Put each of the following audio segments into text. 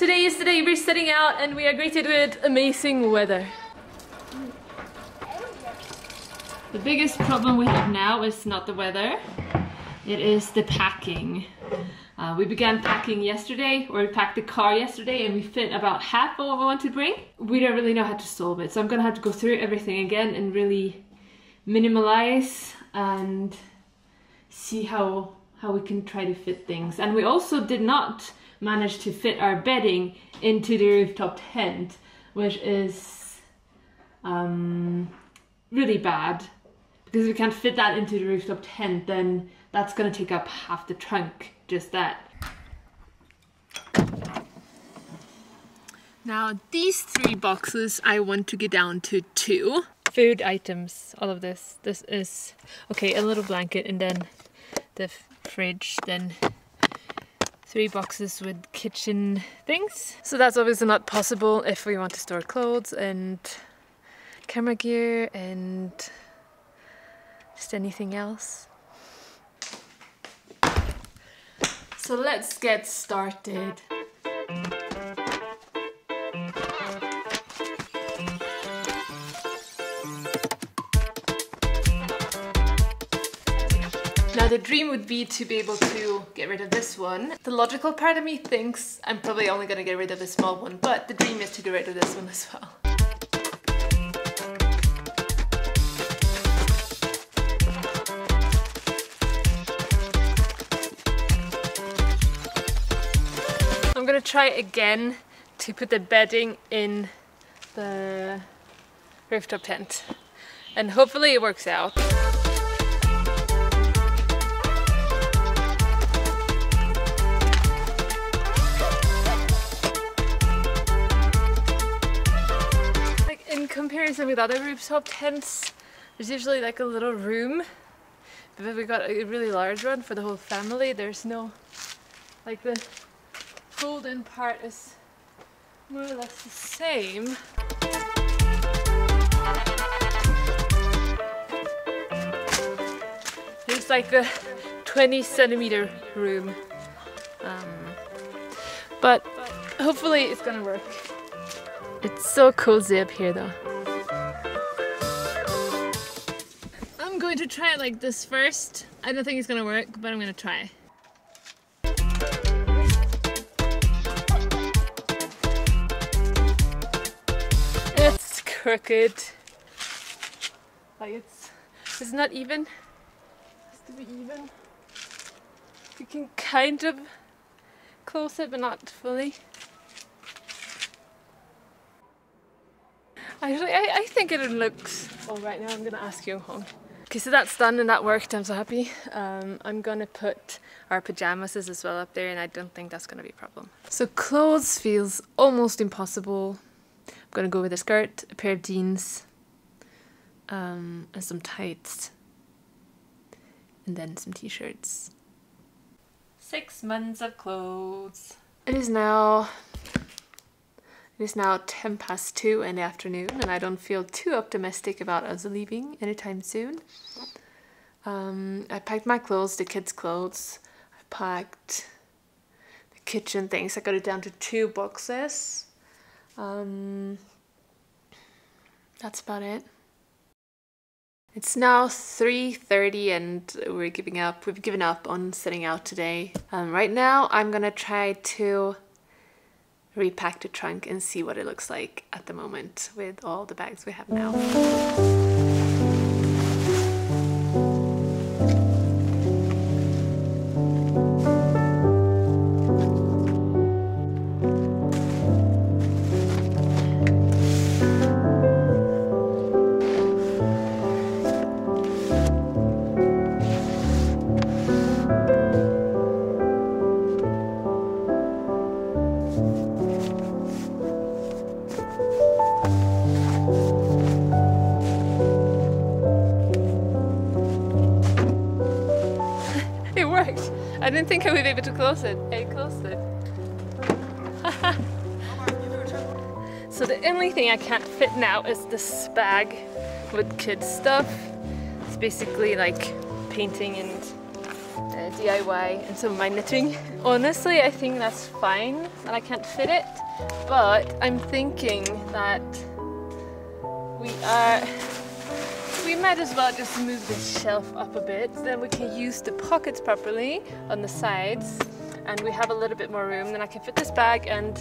Today is the day we're setting out and we are greeted with amazing weather. The biggest problem we have now is not the weather, it is the packing. We began packing yesterday, or we packed the car yesterday and we fit about half of what we want to bring. We don't really know how to solve it, so I'm gonna have to go through everything again and really minimalize and see how we can try to fit things. And we also did not manage to fit our bedding into the rooftop tent, which is really bad, because if we can't fit that into the rooftop tent, then that's gonna take up half the trunk, just that. Now these three boxes I want to get down to two. Food items, all of this. This is, okay, a little blanket and then the fridge, then three boxes with kitchen things. So that's obviously not possible if we want to store clothes and camera gear and just anything else. So let's get started. Now the dream would be to be able to get rid of this one. The logical part of me thinks I'm probably only gonna get rid of the small one, but the dream is to get rid of this one as well. Try again to put the bedding in the rooftop tent and hopefully it works out. Like in comparison with other rooftop tents, there's usually like a little room, but we got a really large one for the whole family. There's no like the fold-in part is more or less the same. There's like the 20-centimeter room, but hopefully it's gonna work. It's so cozy up here though. I'm going to try it like this first. I don't think it's gonna work, but I'm gonna try. Crooked, like it's not even. It has to be even. You can kind of close it, but not fully. I think it looks all right now. I'm gonna ask Yong Hong. Okay, so that's done and that worked. I'm so happy. I'm gonna put our pajamas as well up there, and I don't think that's gonna be a problem. So clothes feels almost impossible. I'm gonna go with a skirt, a pair of jeans, and some tights, and then some t-shirts. 6 months of clothes. It is now 2:10 in the afternoon, and I don't feel too optimistic about us leaving anytime soon. I packed my clothes, the kids' clothes. I packed the kitchen things. I got it down to two boxes. That's about it. It's now 3:30 and we're giving up. We've given up on setting out today. Right now I'm gonna try to repack the trunk and see what it looks like at the moment with all the bags we have now. I didn't think I would be able to close it. I closed it. So the only thing I can't fit now is this bag with kids' stuff. It's basically like painting and DIY and some of my knitting. Honestly, I think that's fine that I can't fit it, but I'm thinking that we might as well just move this shelf up a bit, so then we can use the pockets properly on the sides and we have a little bit more room. Then I can fit this bag and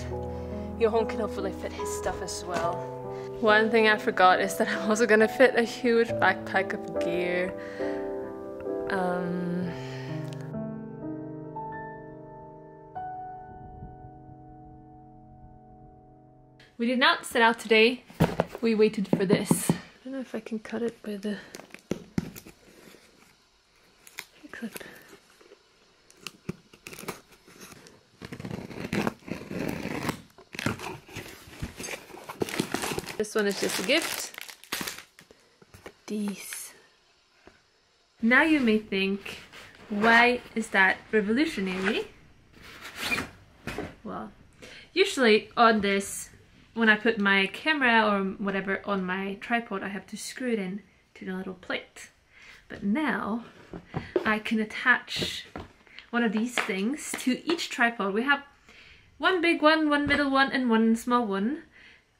Johan can hopefully fit his stuff as well. One thing I forgot is that I'm also gonna fit a huge backpack of gear. We did not set out today, we waited for this. I don't know if I can cut it by the hair clip. This one is just a gift. These. Now you may think, why is that revolutionary? Well, usually on this, when I put my camera or whatever on my tripod, I have to screw it in to the little plate. But now I can attach one of these things to each tripod. We have one big one middle one, and one small one.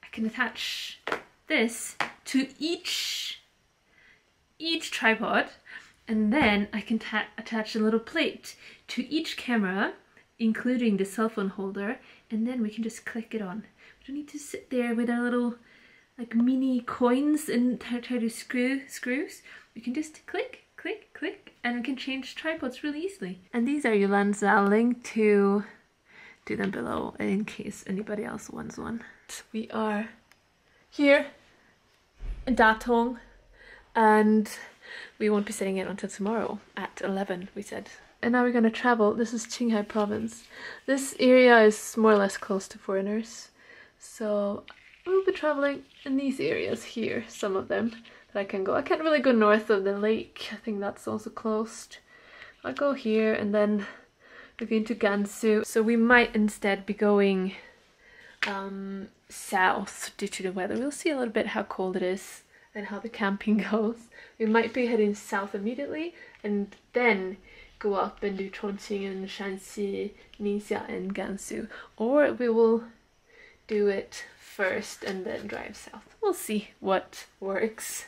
I can attach this to each tripod, and then I can attach a little plate to each camera, including the cell phone holder, and then we can just click it on. We don't need to sit there with our little like mini coins and try to screws. We can just click, and we can change tripods really easily. And these are Ulanzi. I'll link to them below in case anybody else wants one. We are here in Datong and we won't be setting it until tomorrow at 11, we said. And now we're gonna travel. This is Qinghai province. This area is more or less closed to foreigners, so we'll be traveling in these areas here, some of them that I can go. I can't really go north of the lake, I think that's also closed. I'll go here and then we're going to Gansu, so we might instead be going south due to the weather. We'll see a little bit how cold it is and how the camping goes. We might be heading south immediately and then go up and do Chongqing and Shaanxi, Ningxia and Gansu, or we will do it first and then drive south. We'll see what works.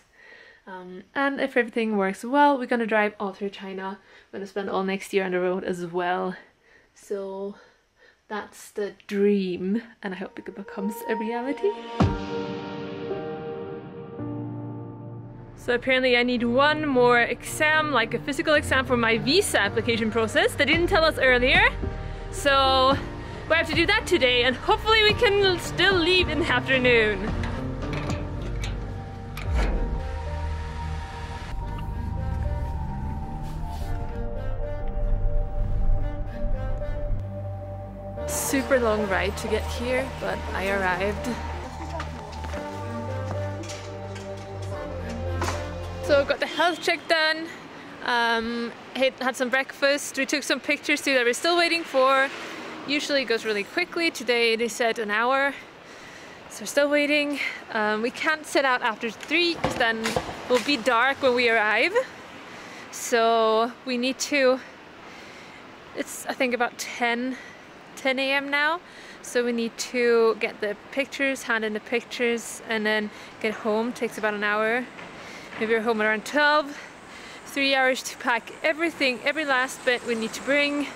And if everything works well, we're gonna drive all through China. We're gonna spend all next year on the road as well. So that's the dream, and I hope it becomes a reality. So apparently I need one more exam, like a physical exam for my visa application process. They didn't tell us earlier. So we have to do that today, and hopefully we can still leave in the afternoon. Super long ride to get here, but I arrived. So got the health check done, had some breakfast, we took some pictures too that we're still waiting for. Usually it goes really quickly, today they said an hour, so we're still waiting. We can't set out after 3 because then it'll be dark when we arrive, so we need to, it's I think about 10 a.m. now, so we need to get the pictures, hand in the pictures, and then get home. Takes about an hour. Maybe we're home around 12. 3 hours to pack everything, every last bit we need to bring,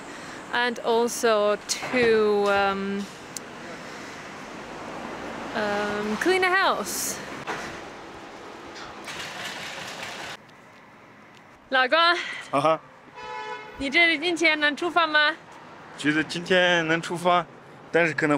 and also to clean the house. Laogong. 你这里今天能出发吗? 觉得今天能出发 每一天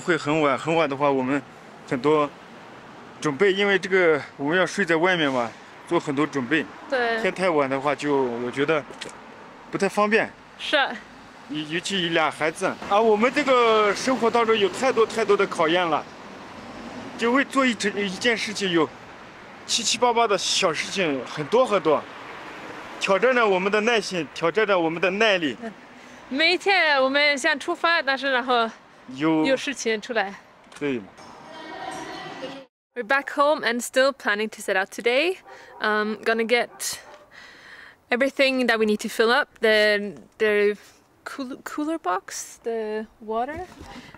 我们想出发 但是然后有事情出来 We're back home and still planning to set out today. Gonna get everything that we need to fill up, the cooler box, the water,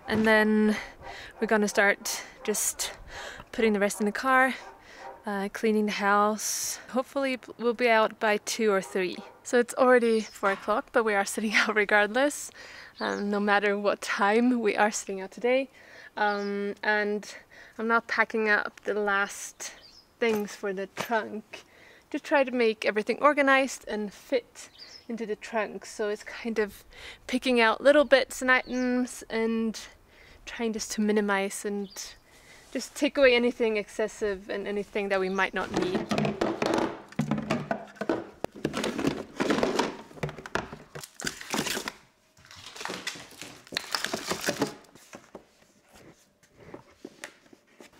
and then we're gonna start just putting the rest in the car, cleaning the house. Hopefully we'll be out by 2 or 3. So it's already 4 o'clock, but we are sitting out regardless. No matter what time, we are sitting out today. And I'm not packing up the last things for the trunk. Just try to make everything organized and fit into the trunk. So it's kind of picking out little bits and items and trying just to minimize and just take away anything excessive and anything that we might not need.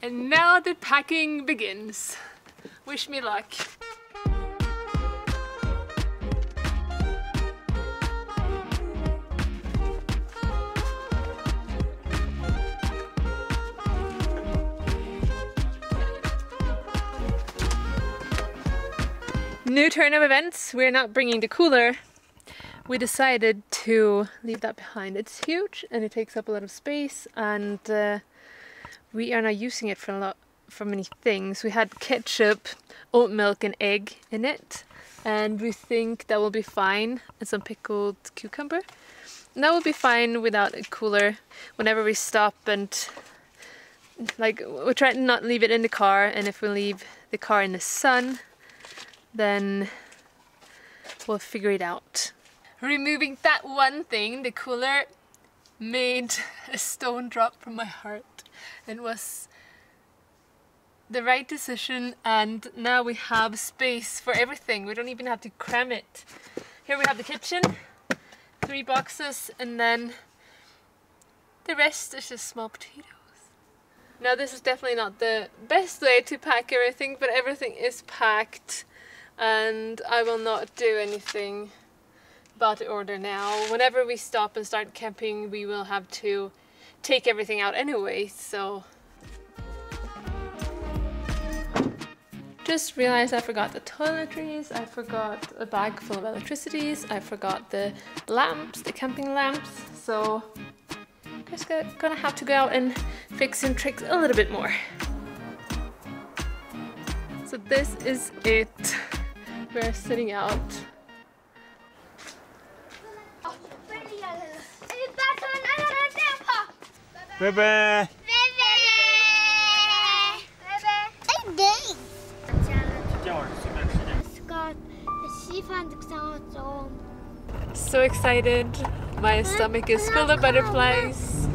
And now the packing begins. Wish me luck. New turn of events, we're not bringing the cooler. We decided to leave that behind. It's huge and it takes up a lot of space, and we are not using it for many things. We had ketchup, oat milk and egg in it, and we think that will be fine, and some pickled cucumber. And that will be fine without a cooler. Whenever we stop and like, we try to not leave it in the car, and if we leave the car in the sun, then we'll figure it out. Removing that one thing, the cooler, made a stone drop from my heart and was the right decision, and now we have space for everything. We don't even have to cram it. Here we have the kitchen, 3 boxes, and then the rest is just small potatoes. Now this is definitely not the best way to pack everything, but everything is packed. And I will not do anything about the order now. Whenever we stop and start camping, we will have to take everything out anyway, so. Just realized I forgot the toiletries, I forgot a bag full of electricities, I forgot the lamps, the camping lamps, so I'm just gonna have to go out and fix and trick a little bit more. So this is it. We're sitting out. Bye-bye. So excited. My stomach is full of butterflies.